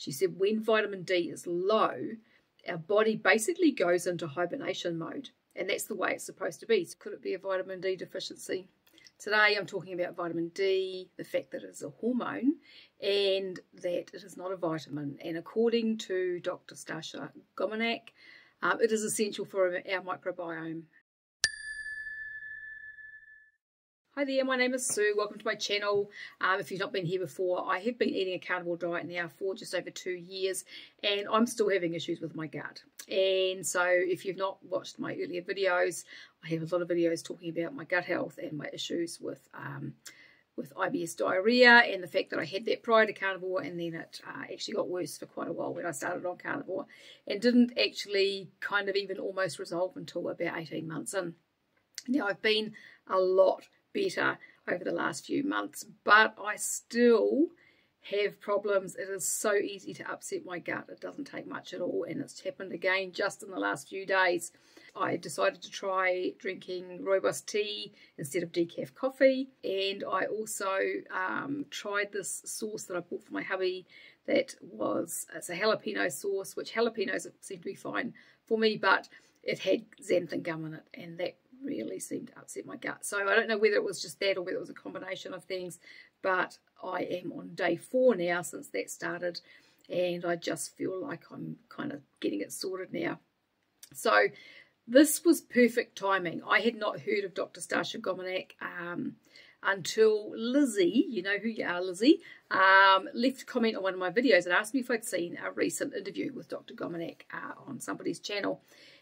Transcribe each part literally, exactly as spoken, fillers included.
She said when vitamin D is low, our body basically goes into hibernation mode, and that's the way it's supposed to be. So could it be a vitamin D deficiency? Today I'm talking about vitamin D, the fact that it is a hormone and that it is not a vitamin. And according to Doctor Stasha Gominak, um, it is essential for our microbiome. Hi there, my name is Sue. Welcome to my channel. Um, if you've not been here before, I have been eating a carnivore diet now for just over two years and I'm still having issues with my gut. And so if you've not watched my earlier videos, I have a lot of videos talking about my gut health and my issues with um, with I B S diarrhea and the fact that I had that prior to carnivore, and then it uh, actually got worse for quite a while when I started on carnivore and didn't actually kind of even almost resolve until about eighteen months in. Now I've been a lot better over the last few months, but I still have problems. It is so easy to upset my gut. It doesn't take much at all, and it's happened again just in the last few days. I decided to try drinking rooibos tea instead of decaf coffee, and I also um, tried this sauce that I bought for my hubby that was, it's a jalapeno sauce, which jalapenos seem to be fine for me, but it had xanthan gum in it, and that really seemed to upset my gut. So I don't know whether it was just that or whether it was a combination of things, but I am on day four now since that started, and I just feel like I'm kind of getting it sorted now. So this was perfect timing. I had not heard of Doctor Stasha Gominak um, until Lizzie, you know who you are, Lizzie, um, left a comment on one of my videos and asked me if I'd seen a recent interview with Doctor Gominak uh, on somebody's channel.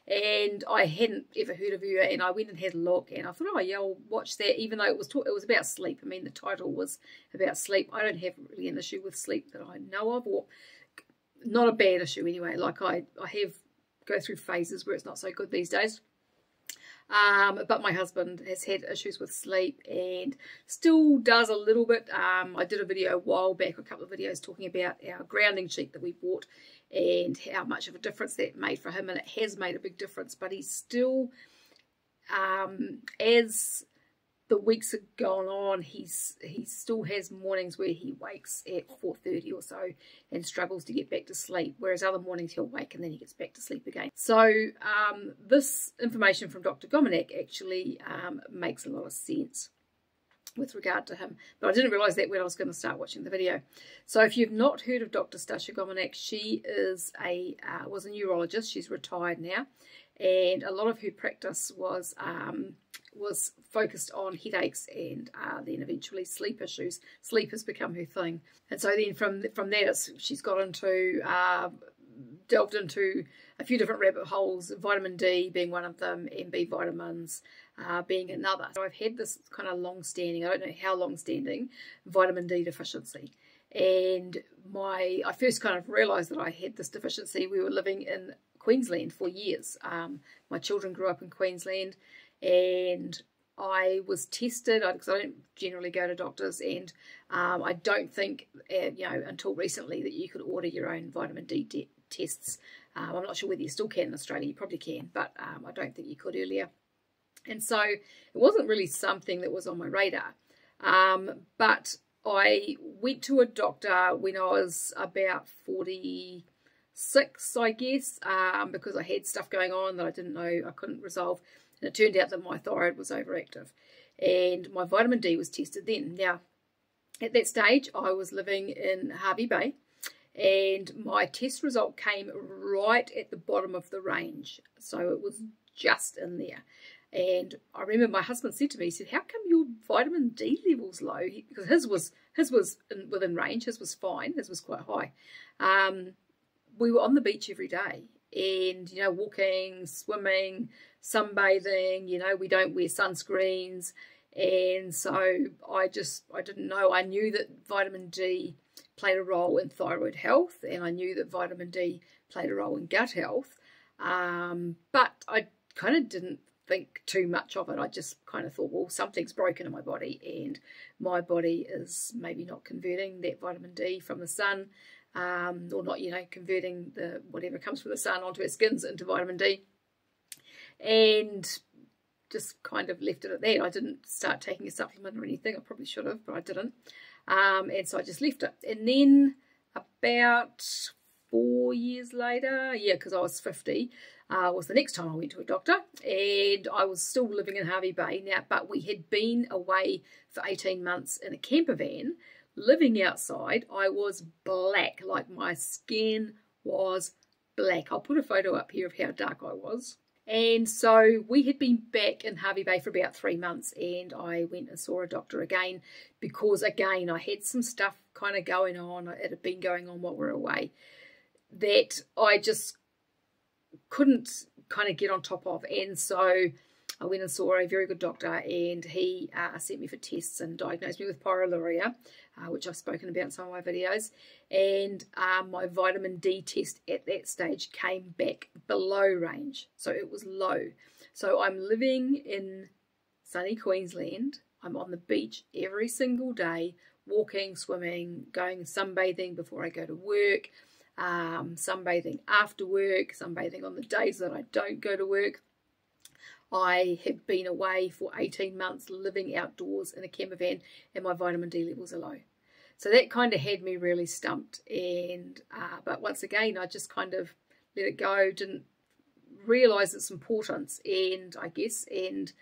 And I hadn't ever heard of her, and I went and had a look, and I thought, oh yeah, I'll watch that, even though it was talk it was about sleep. I mean, the title was about sleep. I don't have really an issue with sleep that I know of, or not a bad issue anyway. Like I, I have go through phases where it's not so good these days. Um, but my husband has had issues with sleep and still does a little bit. Um, I did a video a while back, a couple of videos talking about our grounding sheet that we bought and how much of a difference that made for him, and it has made a big difference. But he's still, um, as the weeks have gone on, he's he still has mornings where he wakes at four thirty or so and struggles to get back to sleep, whereas other mornings he'll wake and then he gets back to sleep again. So um, this information from Doctor Gominak actually um, makes a lot of sense with regard to him, but I didn't realise that when I was going to start watching the video. So if you've not heard of Doctor Stasha Gominak, she is a uh, was a neurologist. She's retired now, and a lot of her practice was um, was focused on headaches and uh, then eventually sleep issues. Sleep has become her thing, and so then from from that it's, she's got into uh, delved into a few different rabbit holes, vitamin D being one of them, and B vitamins uh, being another. So I've had this kind of long-standing, I don't know how long-standing, vitamin D deficiency. And my, I first kind of realised that I had this deficiency. We were living in Queensland for years. Um, my children grew up in Queensland, and I was tested, because I don't generally go to doctors, and um, I don't think, uh, you know, until recently that you could order your own vitamin D de tests. Um, I'm not sure whether you still can in Australia, you probably can, but um, I don't think you could earlier. And so it wasn't really something that was on my radar. Um, but I went to a doctor when I was about forty-six, I guess, um, because I had stuff going on that I didn't know, I couldn't resolve. And it turned out that my thyroid was overactive, and my vitamin D was tested then. Now, at that stage, I was living in Harvey Bay, and my test result came right at the bottom of the range. So it was just in there. And I remember my husband said to me, he said, how come your vitamin D level's low? He, because his was, his was in, within range, his was fine, his was quite high. Um, we were on the beach every day, and, you know, walking, swimming, sunbathing, you know, we don't wear sunscreens. And so I just, I didn't know. I knew that vitamin D played a role in thyroid health, and I knew that vitamin D played a role in gut health. Um, but I kind of didn't think too much of it. I just kind of thought, well, something's broken in my body, and my body is maybe not converting that vitamin D from the sun, um, or not, you know, converting the whatever comes from the sun onto our skins into vitamin D. And just kind of left it at that. I didn't start taking a supplement or anything. I probably should have, but I didn't. Um, and so I just left it. And then about four years later, yeah, because I was fifty, uh, was the next time I went to a doctor, and I was still living in Harvey Bay now, but we had been away for eighteen months in a camper van, living outside. I was black, like my skin was black. I'll put a photo up here of how dark I was. And so we had been back in Harvey Bay for about three months and I went and saw a doctor again because, again, I had some stuff kind of going on. It had been going on while we were away that I just couldn't kind of get on top of. And so I went and saw a very good doctor and he uh, sent me for tests and diagnosed me with pyroluria, uh, which I've spoken about in some of my videos. And um, my vitamin D test at that stage came back below range. So it was low. So I'm living in sunny Queensland. I'm on the beach every single day, walking, swimming, going sunbathing before I go to work, um, sunbathing after work, sunbathing on the days that I don't go to work. I have been away for eighteen months living outdoors in a camper van and my vitamin D levels are low. So that kind of had me really stumped. And uh, but once again, I just kind of let it go, didn't realise its importance, and I guess, and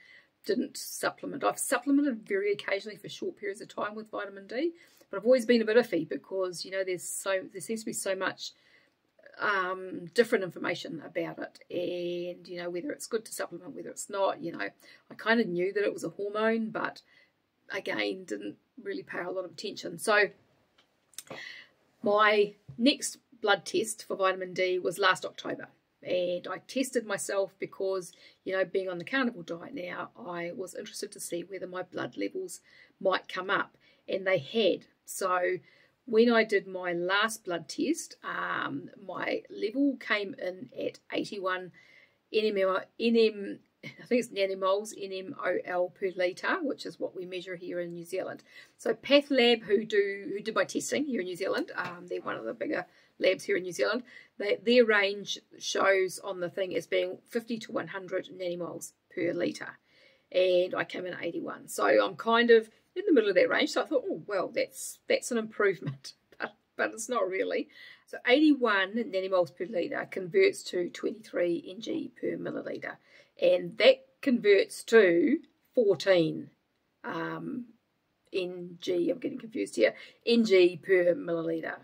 didn't supplement. I've supplemented very occasionally for short periods of time with vitamin D, but I've always been a bit iffy because, you know, there's so there seems to be so much um different information about it, and you know, whether it's good to supplement, whether it's not. You know, I kind of knew that it was a hormone, but again didn't really pay a lot of attention. So my next blood test for vitamin D was last October, and I tested myself because, you know, being on the carnivore diet now, I was interested to see whether my blood levels might come up, and they had. So when I did my last blood test, um, my level came in at eighty-one N M O L, N M, I think it's nanomoles, N M O L per litre, which is what we measure here in New Zealand. So Path Lab, who do who did my testing here in New Zealand, um, they're one of the bigger labs here in New Zealand, they, their range shows on the thing as being fifty to one hundred nanomoles per litre. And I came in at eighty-one. So I'm kind of in the middle of that range, so I thought, oh well, that's that's an improvement, but, but it's not really. So eighty-one nanomoles per litre converts to twenty-three N G per milliliter, and that converts to fourteen um, N G. I'm getting confused here. N G per milliliter.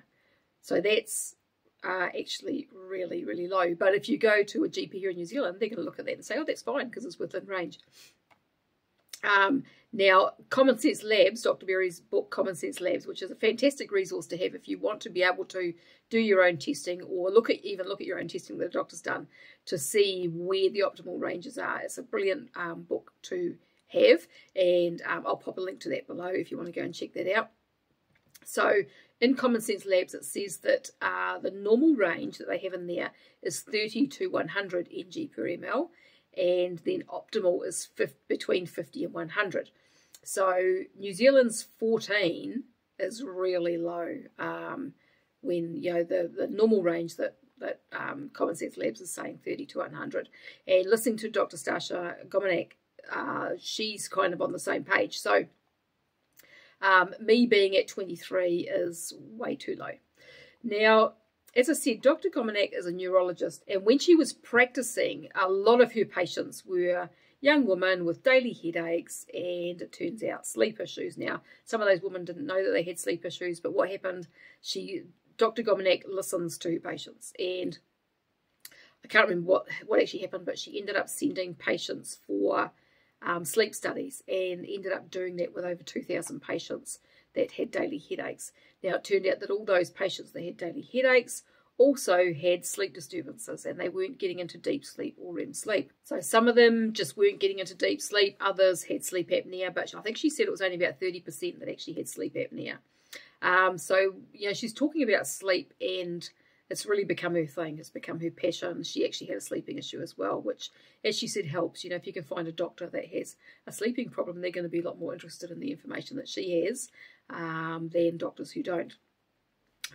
So that's uh, actually really really low. But if you go to a G P here in New Zealand, they're going to look at that and say, oh, that's fine because it's within range. Um, now, Common Sense Labs, Doctor Berry's book, Common Sense Labs, which is a fantastic resource to have if you want to be able to do your own testing, or look at even look at your own testing that a doctor's done to see where the optimal ranges are. It's a brilliant um, book to have, and um, I'll pop a link to that below if you want to go and check that out. So in Common Sense Labs, it says that uh, the normal range that they have in there is thirty to one hundred N G per ml. And then optimal is between fifty and one hundred. So New Zealand's fourteen is really low, um, when, you know, the, the normal range that, that um, Common Sense Labs is saying thirty to one hundred. And listening to Doctor Stasha Gominak, uh, she's kind of on the same page. So um, me being at twenty-three is way too low. Now, as I said, Doctor Gominak is a neurologist, and when she was practicing, a lot of her patients were young women with daily headaches and, it turns out, sleep issues. Now, some of those women didn't know that they had sleep issues, but what happened, she, Doctor Gominak listens to patients, and I can't remember what, what actually happened, but she ended up sending patients for um, sleep studies and ended up doing that with over two thousand patients that had daily headaches. Now, it turned out that all those patients that had daily headaches also had sleep disturbances, and they weren't getting into deep sleep or REM sleep. So some of them just weren't getting into deep sleep, others had sleep apnea, but I think she said it was only about thirty percent that actually had sleep apnea. Um, so, you know, she's talking about sleep, and it's really become her thing. It's become her passion. She actually had a sleeping issue as well, which, as she said, helps. You know, if you can find a doctor that has a sleeping problem, they're going to be a lot more interested in the information that she has um, than doctors who don't.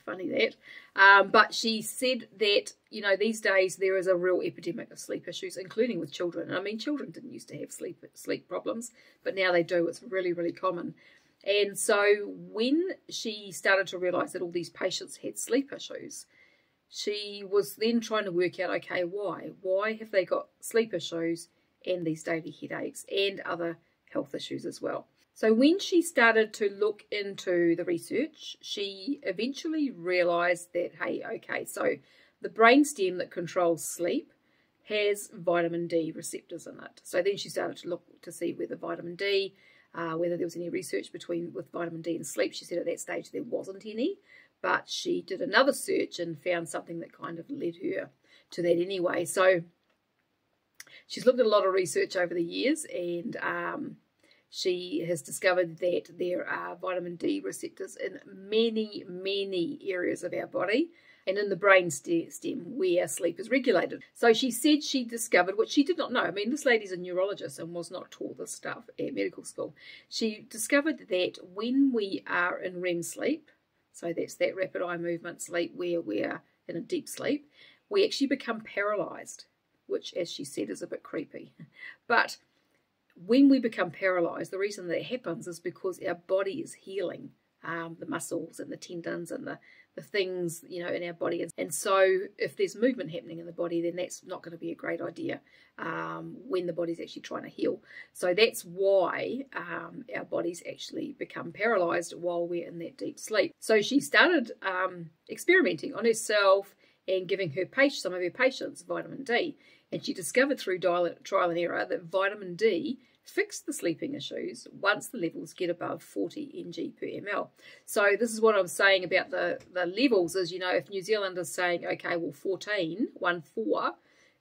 Funny that. Um, but she said that, you know, these days there is a real epidemic of sleep issues, including with children. And I mean, children didn't used to have sleep, sleep problems, but now they do. It's really, really common. And so when she started to realise that all these patients had sleep issues, she was then trying to work out, okay, why? Why have they got sleep issues and these daily headaches and other health issues as well? So when she started to look into the research, she eventually realised that, hey, okay, so the brainstem that controls sleep has vitamin D receptors in it. So then she started to look to see whether vitamin D, uh, whether there was any research between with vitamin D and sleep. She said at that stage there wasn't any, but she did another search and found something that kind of led her to that anyway. So she's looked at a lot of research over the years, and um, she has discovered that there are vitamin D receptors in many, many areas of our body and in the brain stem where sleep is regulated. So she said she discovered what she did not know. I mean, this lady's a neurologist and was not taught this stuff at medical school. She discovered that when we are in REM sleep, so that's that rapid eye movement sleep where we're in a deep sleep, we actually become paralysed, which, as she said, is a bit creepy. But when we become paralysed, the reason that it happens is because our body is healing, um, the muscles and the tendons and the, the things, you know, in our body. And so if there's movement happening in the body, then that's not going to be a great idea um, when the body's actually trying to heal. So that's why um, our bodies actually become paralysed while we're in that deep sleep. So she started um, experimenting on herself and giving her patient, some of her patients vitamin D. And she discovered through trial and error that vitamin D fixed the sleeping issues once the levels get above forty N G per M L. So this is what I'm saying about the, the levels is, you know, if New Zealand is saying, okay, well, fourteen, one four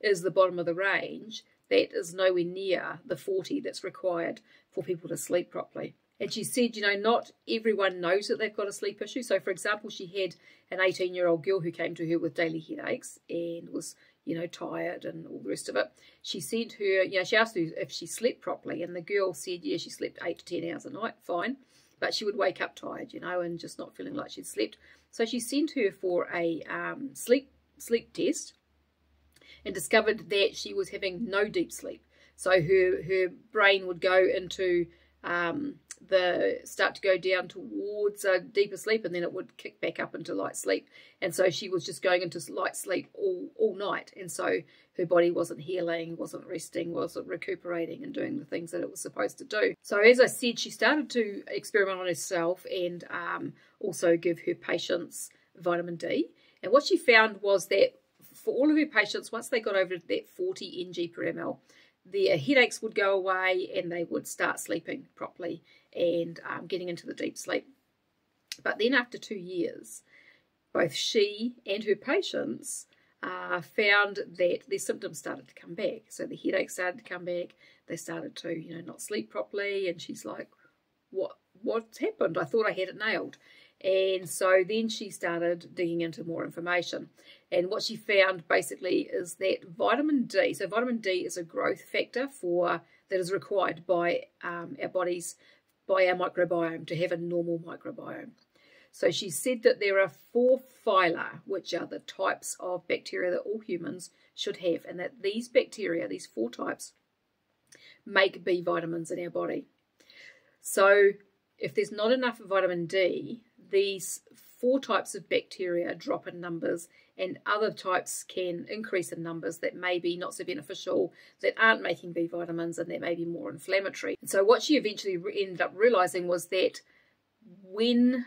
is the bottom of the range, that is nowhere near the forty that's required for people to sleep properly. And she said, you know, not everyone knows that they've got a sleep issue. So, for example, she had an eighteen-year-old girl who came to her with daily headaches and was, you know, tired and all the rest of it. She said her, you know, she asked her if she slept properly, and the girl said, yeah, she slept eight to ten hours a night, fine. But she would wake up tired, you know, and just not feeling like she'd slept. So she sent her for a um, sleep sleep test and discovered that she was having no deep sleep. So her, her brain would go into... Um, the start to go down towards a deeper sleep, and then it would kick back up into light sleep. And so she was just going into light sleep all, all night. And so her body wasn't healing, wasn't resting, wasn't recuperating and doing the things that it was supposed to do. So as I said, she started to experiment on herself and um, also give her patients vitamin D. And what she found was that for all of her patients, once they got over that forty N G per M L, their headaches would go away and they would start sleeping properly and um, getting into the deep sleep. But then after two years, both she and her patients uh, found that their symptoms started to come back. So the headaches started to come back. They started to, you know, not sleep properly. And she's like, "What? What's happened? I thought I had it nailed." And so then she started digging into more information. And what she found basically is that vitamin D, so vitamin D is a growth factor for that is required by um, our bodies, by our microbiome, to have a normal microbiome. So she said that there are four phyla, which are the types of bacteria that all humans should have, and that these bacteria, these four types, make B vitamins in our body. So if there's not enough vitamin D, these four types of bacteria drop in numbers, and other types can increase in numbers that may be not so beneficial, that aren't making B vitamins, and that may be more inflammatory. And so what she eventually ended up realising was that when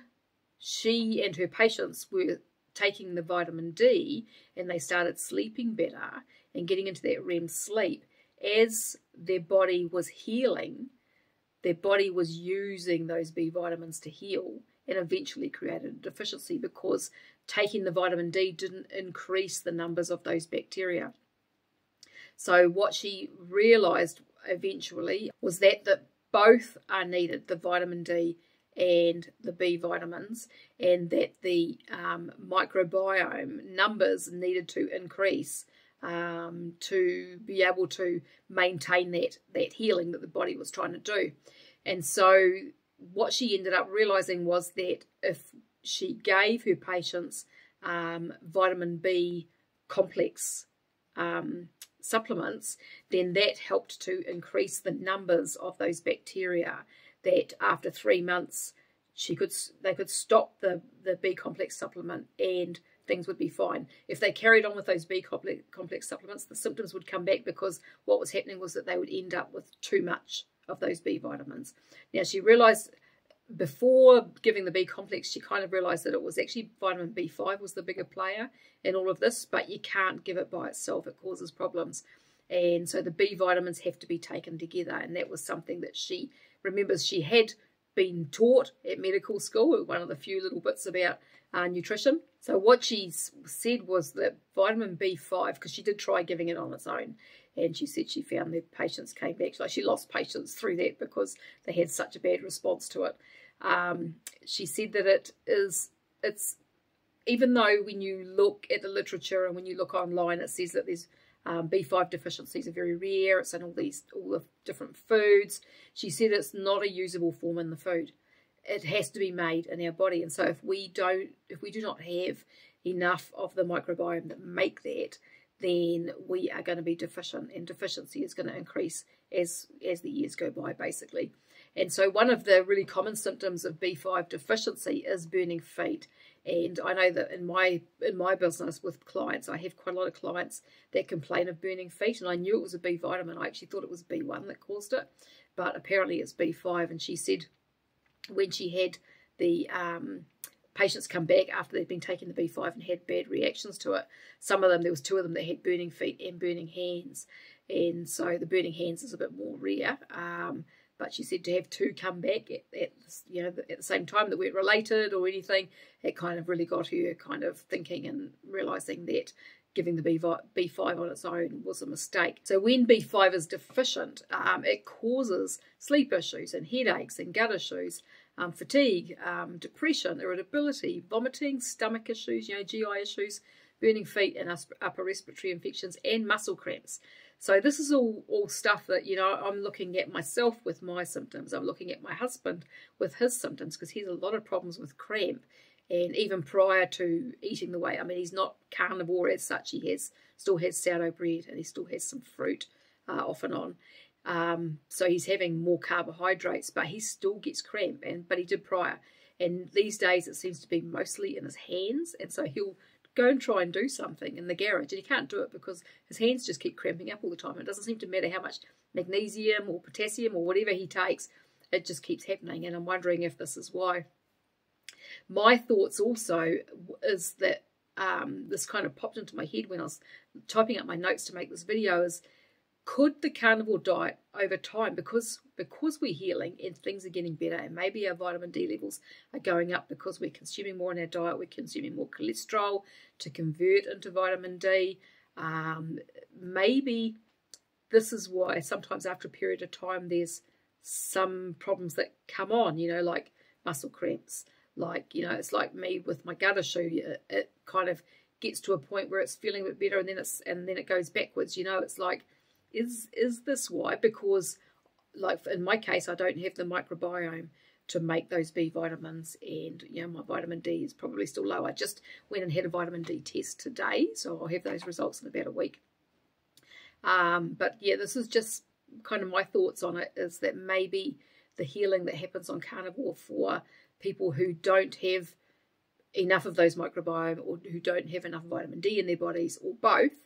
she and her patients were taking the vitamin D and they started sleeping better and getting into that REM sleep, as their body was healing, their body was using those B vitamins to heal, and eventually created a deficiency because taking the vitamin D didn't increase the numbers of those bacteria. So what she realised eventually was that, that both are needed, the vitamin D and the B vitamins, and that the um, microbiome numbers needed to increase um, to be able to maintain that, that healing that the body was trying to do. And so what she ended up realising was that if she gave her patients um, vitamin B complex um, supplements, then that helped to increase the numbers of those bacteria that after three months she could they could stop the the B complex supplement and things would be fine. If they carried on with those B complex, complex supplements, the symptoms would come back, because what was happening was that they would end up with too much of those B vitamins. Now, she realised before giving the B complex, she kind of realised that it was actually vitamin B five was the bigger player in all of this, but you can't give it by itself. It causes problems. And so the B vitamins have to be taken together. And that was something that she remembers she had been taught at medical school, one of the few little bits about uh, nutrition. So what she said was that vitamin B five, because she did try giving it on its own, and she said she found that patients came back, like she lost patients through that because they had such a bad response to it. Um, she said that it is, it's, even though when you look at the literature and when you look online, it says that there's Um, B five deficiencies are very rare. It's in all these, all the different foods. She said it's not a usable form in the food. It has to be made in our body. And so if we don't, if we do not have enough of the microbiome that make that, then we are going to be deficient, and deficiency is going to increase as as the years go by, basically. And so one of the really common symptoms of B five deficiency is burning feet. And I know that in my in my business with clients, I have quite a lot of clients that complain of burning feet, and I knew it was a B vitamin. I actually thought it was B one that caused it, but apparently it's B five. And she said when she had the um, patients come back after they'd been taking the B five and had bad reactions to it, some of them, there was two of them that had burning feet and burning hands. And so the burning hands is a bit more rare. Um, But she said to have two come back at, at you know at the same time that weren't related or anything, it kind of really got her kind of thinking and realising that giving the B five on its own was a mistake. So when B five is deficient, um, it causes sleep issues and headaches and gut issues, um, fatigue, um, depression, irritability, vomiting, stomach issues, you know, G I issues, burning feet and upper respiratory infections, and muscle cramps. So this is all, all stuff that, you know, I'm looking at myself with my symptoms. I'm looking at my husband with his symptoms, because he has a lot of problems with cramp. And even prior to eating the way, I mean, he's not carnivore as such. He has still has sourdough bread, and he still has some fruit uh, off and on. Um, so he's having more carbohydrates, but he still gets cramp, and but he did prior. And these days it seems to be mostly in his hands, and so he'll go and try and do something in the garage, and he can't do it because his hands just keep cramping up all the time. It doesn't seem to matter how much magnesium or potassium or whatever he takes, it just keeps happening. And I'm wondering if this is why. My thoughts also is that um, this kind of popped into my head when I was typing up my notes to make this video is, could the carnivore diet over time, because because we're healing and things are getting better, and maybe our vitamin D levels are going up because we're consuming more in our diet, we're consuming more cholesterol to convert into vitamin D. Um, maybe this is why sometimes after a period of time there's some problems that come on, you know, like muscle cramps, like, you know, it's like me with my gut issue. It, it kind of gets to a point where it's feeling a bit better, and then it's and then it goes backwards, you know. It's like, is is this why? Because, like in my case, I don't have the microbiome to make those B vitamins, and you know, my vitamin D is probably still low. I just went and had a vitamin D test today, so I'll have those results in about a week. Um, but yeah, this is just kind of my thoughts on it, is that maybe the healing that happens on carnivore for people who don't have enough of those microbiome, or who don't have enough vitamin D in their bodies, or both,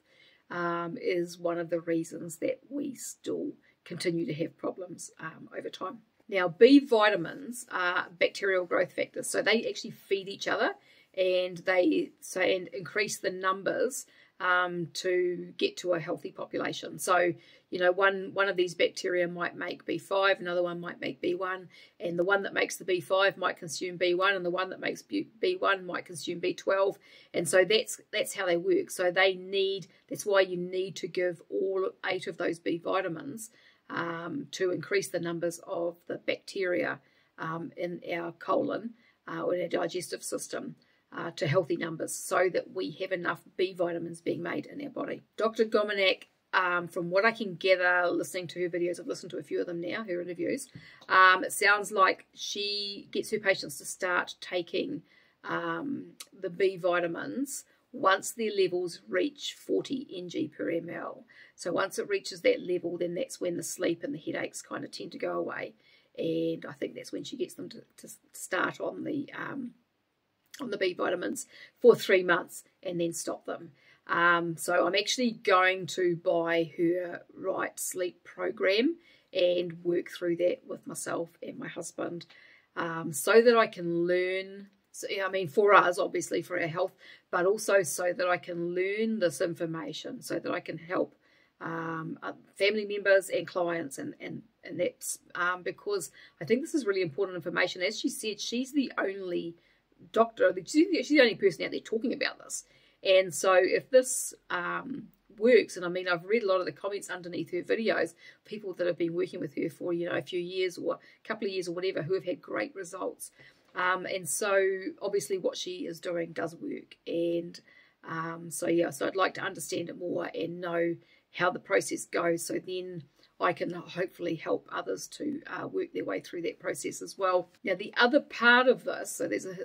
um, is one of the reasons that we still continue to have problems um, over time. Now, B vitamins are bacterial growth factors, so they actually feed each other, and they so and increase the numbers um, to get to a healthy population. So, you know, one one of these bacteria might make B five, another one might make B one, and the one that makes the B five might consume B one, and the one that makes B one might consume B twelve, and so that's that's how they work. So they need that's why you need to give all eight of those B vitamins Um, to increase the numbers of the bacteria um, in our colon uh, or in our digestive system uh, to healthy numbers, so that we have enough B vitamins being made in our body. Doctor Gominak, um, from what I can gather listening to her videos, I've listened to a few of them now, her interviews, um, it sounds like she gets her patients to start taking um, the B vitamins once their levels reach forty N G per M L. So once it reaches that level, then that's when the sleep and the headaches kind of tend to go away. and I think that's when she gets them to, to start on the um, on the B vitamins for three months and then stop them. Um, so I'm actually going to buy her Right Sleep program and work through that with myself and my husband, um, so that I can learn. So, I mean, for us, obviously, for our health, but also so that I can learn this information, so that I can help um, family members and clients, and, and, and that's um, because I think this is really important information. As she said, she's the only doctor, she's the only person out there talking about this. And so if this um, works, and I mean, I've read a lot of the comments underneath her videos, people that have been working with her for, you know, a few years or a couple of years or whatever, who have had great results. Um, and so obviously what she is doing does work, and um, so yeah, so I'd like to understand it more and know how the process goes, so then I can hopefully help others to uh, work their way through that process as well. Now the other part of this, so there's a,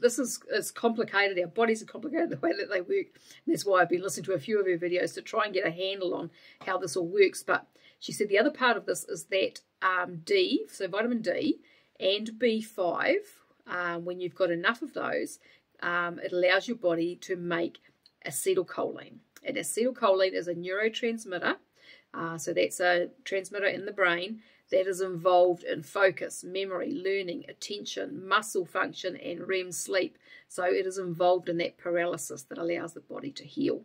this is, is complicated, our bodies are complicated the way that they work, and that's why I've been listening to a few of her videos to try and get a handle on how this all works. But she said the other part of this is that um, D, so vitamin D and B five, Um, when you've got enough of those, um, it allows your body to make acetylcholine. And acetylcholine is a neurotransmitter, uh, so that's a transmitter in the brain that is involved in focus, memory, learning, attention, muscle function, and R E M sleep. So it is involved in that paralysis that allows the body to heal.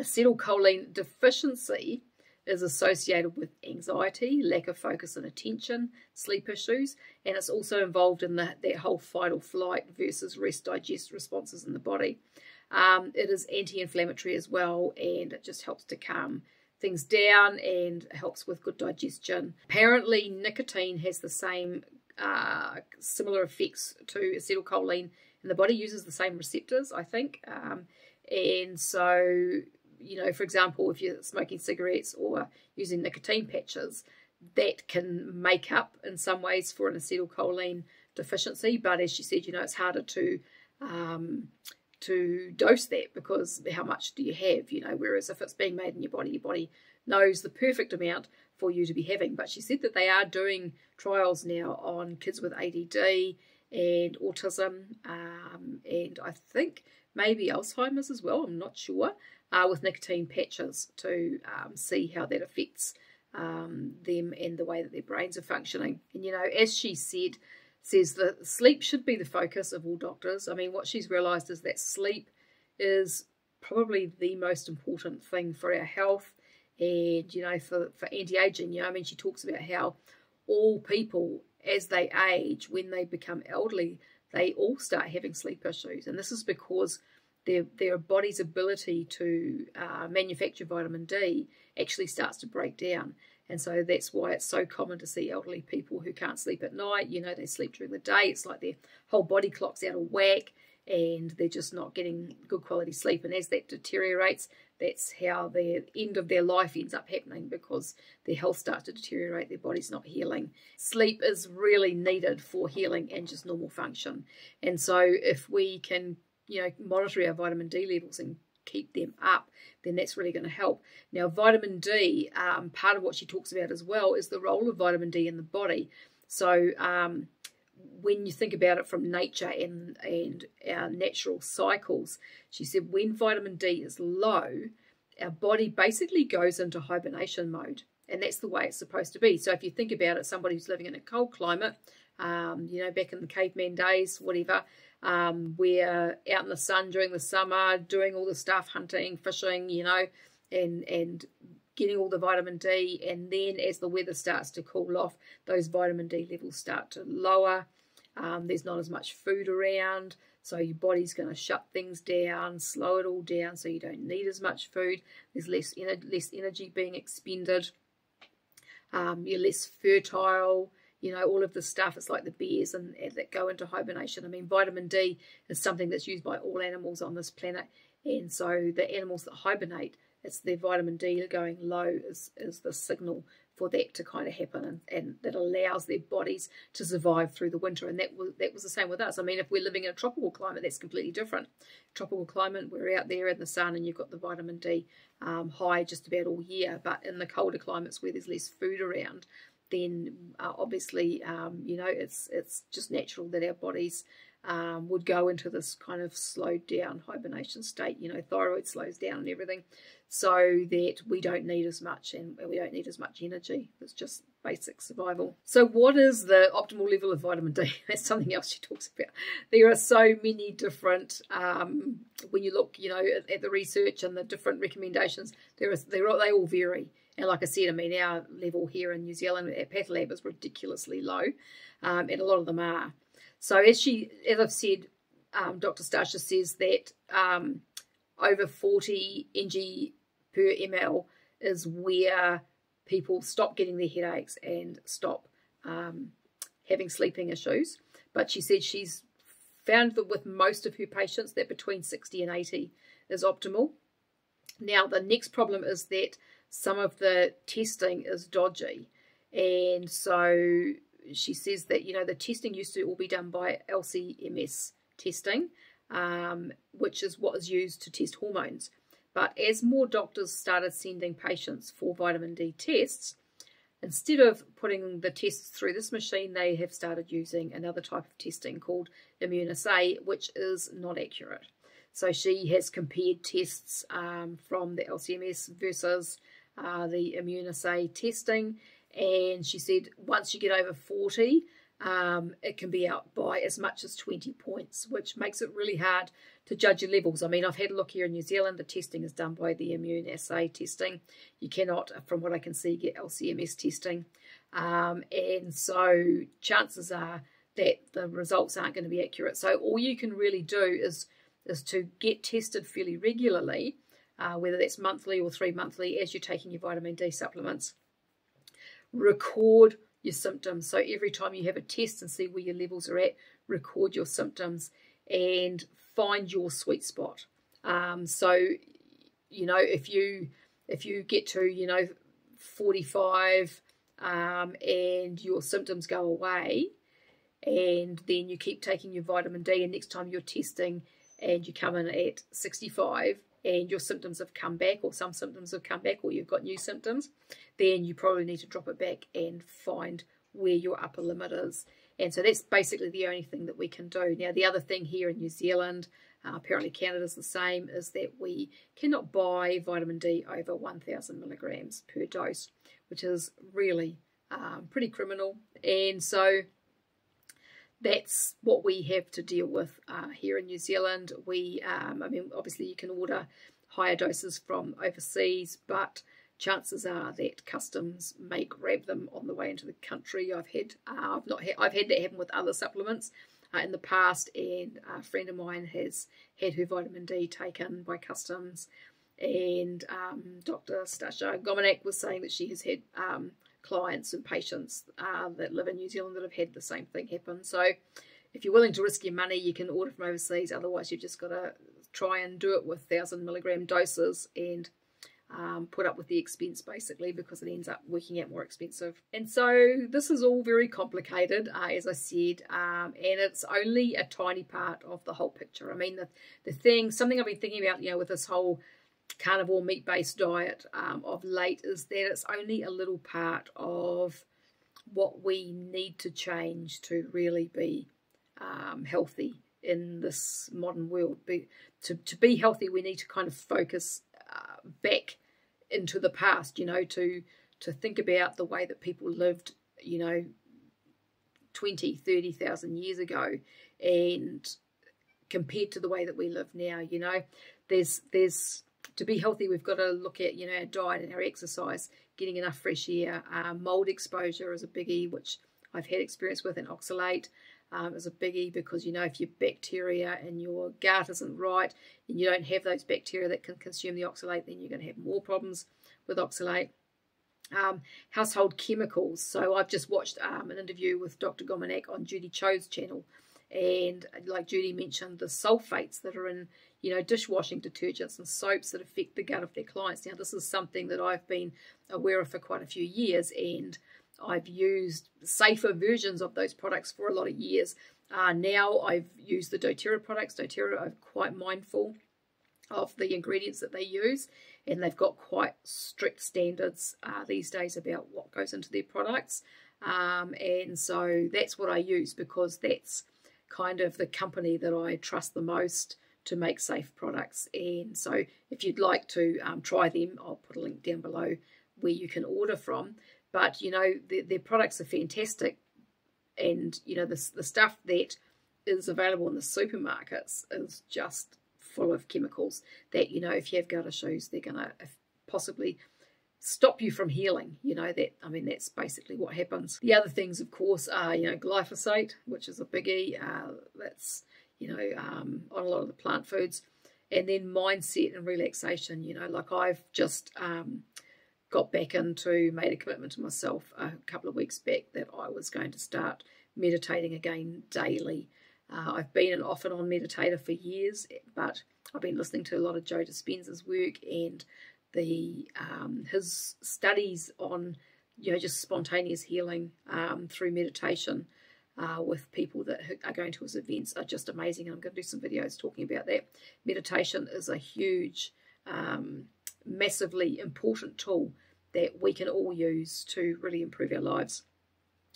Acetylcholine deficiency is associated with anxiety, lack of focus and attention, sleep issues, and it's also involved in the, that whole fight or flight versus rest digest responses in the body. Um, it is anti-inflammatory as well, and it just helps to calm things down and helps with good digestion. Apparently nicotine has the same uh, similar effects to acetylcholine, and the body uses the same receptors, I think, um, and so, you know, for example, if you're smoking cigarettes or using nicotine patches, that can make up in some ways for an acetylcholine deficiency. But as she said, you know, it's harder to um, to dose that because how much do you have, you know, whereas if it's being made in your body, your body knows the perfect amount for you to be having. But she said that they are doing trials now on kids with A D D and autism, um, and I think maybe Alzheimer's as well, I'm not sure, Uh, with nicotine patches to um, see how that affects um, them and the way that their brains are functioning. And, you know, as she said, says that sleep should be the focus of all doctors. I mean, what she's realised is that sleep is probably the most important thing for our health and, you know, for, for anti-ageing. You know, I mean, she talks about how all people, as they age, when they become elderly, they all start having sleep issues. And this is because Their, their body's ability to uh, manufacture vitamin D actually starts to break down. And so that's why it's so common to see elderly people who can't sleep at night. You know, they sleep during the day. It's like their whole body clock's out of whack and they're just not getting good quality sleep. And as that deteriorates, that's how the end of their life ends up happening, because their health starts to deteriorate, their body's not healing. Sleep is really needed for healing and just normal function. And so if we can, you know, monitor our vitamin D levels and keep them up, then that's really going to help. Now, vitamin D, um, part of what she talks about as well is the role of vitamin D in the body. So um, when you think about it from nature and, and our natural cycles, she said when vitamin D is low, our body basically goes into hibernation mode, and that's the way it's supposed to be. So if you think about it, somebody who's living in a cold climate, um, you know, back in the caveman days, whatever, Um, we're out in the sun during the summer, doing all the stuff, hunting, fishing, you know, and, and getting all the vitamin D. And then as the weather starts to cool off, those vitamin D levels start to lower. Um, there's not as much food around, so your body's going to shut things down, slow it all down, so you don't need as much food. There's less, ener- less energy being expended. Um, you're less fertile. You know, all of the stuff, it's like the bears and, and that go into hibernation. I mean, vitamin D is something that's used by all animals on this planet. And so the animals that hibernate, it's their vitamin D going low is, is the signal for that to kind of happen. And, and that allows their bodies to survive through the winter. And that was, that was the same with us. I mean, if we're living in a tropical climate, that's completely different. Tropical climate, we're out there in the sun and you've got the vitamin D um, high just about all year. But in the colder climates where there's less food around, then uh, obviously, um, you know, it's it's just natural that our bodies um, would go into this kind of slowed down hibernation state. You know, thyroid slows down and everything, so that we don't need as much and we don't need as much energy. It's just basic survival. So what is the optimal level of vitamin D? That's something else she talks about. There are so many different, um, when you look, you know, at, at the research and the different recommendations, there is, they all vary. And like I said, I mean, our level here in New Zealand at Path Lab is ridiculously low, um, and a lot of them are. So as she, as I've said, um, Doctor Stasha says that um, over forty N G per M L is where people stop getting their headaches and stop um, having sleeping issues. But she said she's found that with most of her patients that between sixty and eighty is optimal. Now, the next problem is that some of the testing is dodgy. And so she says that, you know, the testing used to all be done by L C M S testing, um, which is what is used to test hormones. But as more doctors started sending patients for vitamin D tests, instead of putting the tests through this machine, they have started using another type of testing called immunoassay, which is not accurate. So she has compared tests um, from the L C M S versus uh, the immunoassay testing. And she said once you get over forty, um, it can be out by as much as twenty points, which makes it really hard to judge your levels. I mean, I've had a look here in New Zealand. The testing is done by the immunoassay testing. You cannot, from what I can see, get L C M S testing. Um, and so chances are that the results aren't going to be accurate. So all you can really do is, is to get tested fairly regularly, uh, whether that's monthly or three monthly, as you're taking your vitamin D supplements. Record your symptoms. So every time you have a test and see where your levels are at, record your symptoms and find your sweet spot. Um, so, you know, if you if you get to, you know, forty-five um, and your symptoms go away, and then you keep taking your vitamin D, and next time you're testing and you come in at sixty-five and your symptoms have come back, or some symptoms have come back, or you've got new symptoms, then you probably need to drop it back and find where your upper limit is. And so that's basically the only thing that we can do. Now, the other thing here in New Zealand, uh, apparently Canada's the same, is that we cannot buy vitamin D over one thousand milligrams per dose, which is really um, pretty criminal. And so that's what we have to deal with uh, here in New Zealand. We, um, I mean, obviously you can order higher doses from overseas, but chances are that customs may grab them on the way into the country. I've had, uh, I've not, ha I've had that happen with other supplements uh, in the past, and a friend of mine has had her vitamin D taken by customs. And um, Doctor Stasha Gominak was saying that she has had um, clients and patients uh, that live in New Zealand that have had the same thing happen. So, if you're willing to risk your money, you can order from overseas. Otherwise, you've just got to try and do it with thousand milligram doses and Um, put up with the expense, basically, because it ends up working out more expensive. And so this is all very complicated, uh, as I said, um, and it's only a tiny part of the whole picture. I mean, the, the thing, something I've been thinking about, you know, with this whole carnivore meat-based diet um, of late, is that it's only a little part of what we need to change to really be um, healthy in this modern world. Be, to, to be healthy, we need to kind of focus Uh, back into the past, you know, to to think about the way that people lived, you know, twenty, thirty thousand years ago, and compared to the way that we live now. You know, there's there's to be healthy, we've got to look at, you know, our diet and our exercise, getting enough fresh air. Uh, mold exposure is a biggie, which I've had experience with, and oxalate Um, is a biggie, because, you know, if your bacteria in your gut isn't right and you don't have those bacteria that can consume the oxalate, then you're going to have more problems with oxalate. Um, household chemicals. So I've just watched um, an interview with Doctor Gominak on Judy Cho's channel, and like Judy mentioned, the sulfates that are in, you know, dishwashing detergents and soaps that affect the gut of their clients. Now, this is something that I've been aware of for quite a few years, and I've used safer versions of those products for a lot of years. Uh, now I've used the doTERRA products. doTERRA are quite mindful of the ingredients that they use, and they've got quite strict standards uh, these days about what goes into their products. Um, and so that's what I use, because that's kind of the company that I trust the most to make safe products. And so if you'd like to um, try them, I'll put a link down below where you can order from. But, you know, the, their products are fantastic. And, you know, the, the stuff that is available in the supermarkets is just full of chemicals that, you know, if you have gut issues, they're going to possibly stop you from healing. You know, that, I mean, that's basically what happens. The other things, of course, are, you know, glyphosate, which is a biggie. Uh, that's, you know, um, on a lot of the plant foods. And then mindset and relaxation. You know, like I've just um, got back into, made a commitment to myself a couple of weeks back that I was going to start meditating again daily. Uh, I've been an off and on meditator for years, but I've been listening to a lot of Joe Dispenza's work and the um, his studies on, you know, just spontaneous healing um, through meditation. Uh, with people that are going to his events are just amazing, and I'm going to do some videos talking about that. Meditation is a huge, um, massively important tool that we can all use to really improve our lives,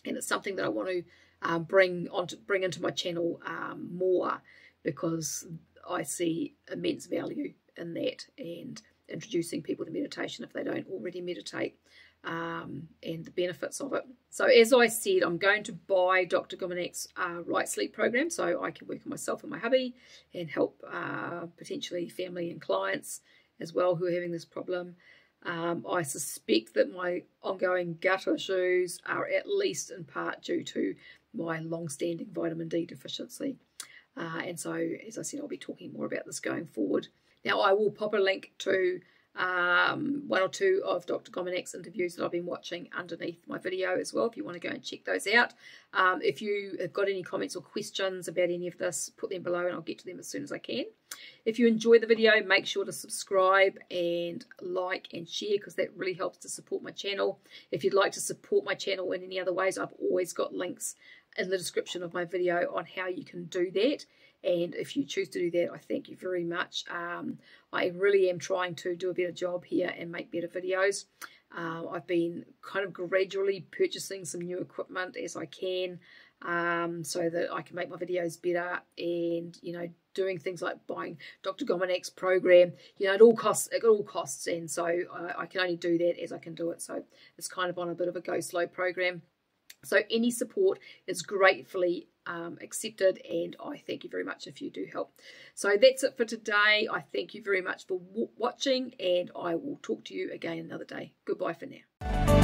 and it's something that I want to um, bring on to bring into my channel um, more, because I see immense value in that and introducing people to meditation if they don't already meditate. Um, and the benefits of it. So as I said, I'm going to buy Doctor Gominak's uh, Right Sleep program so I can work on myself and my hubby and help uh, potentially family and clients as well who are having this problem. Um, I suspect that my ongoing gut issues are at least in part due to my long-standing vitamin D deficiency. Uh, and so, as I said, I'll be talking more about this going forward. Now, I will pop a link to Um, one or two of Doctor Gominak's interviews that I've been watching underneath my video as well, if you want to go and check those out. Um, if you have got any comments or questions about any of this, put them below and I'll get to them as soon as I can. If you enjoy the video, make sure to subscribe and like and share, because that really helps to support my channel. If you'd like to support my channel in any other ways, I've always got links in the description of my video on how you can do that. And if you choose to do that, I thank you very much. Um, I really am trying to do a better job here and make better videos. Uh, I've been kind of gradually purchasing some new equipment as I can, um, so that I can make my videos better, and, you know, doing things like buying Doctor Gominak's program. You know, it all costs, it all costs. And so I, I can only do that as I can do it. So it's kind of on a bit of a go slow program. So any support is gratefully um, accepted, and I thank you very much if you do help. So that's it for today. I thank you very much for w watching, and I will talk to you again another day. Goodbye for now.